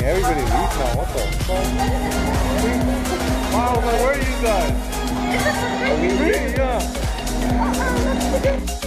thing. Everybody leaves now. What the fuck? Wow, where are you guys? Are we free? Yeah.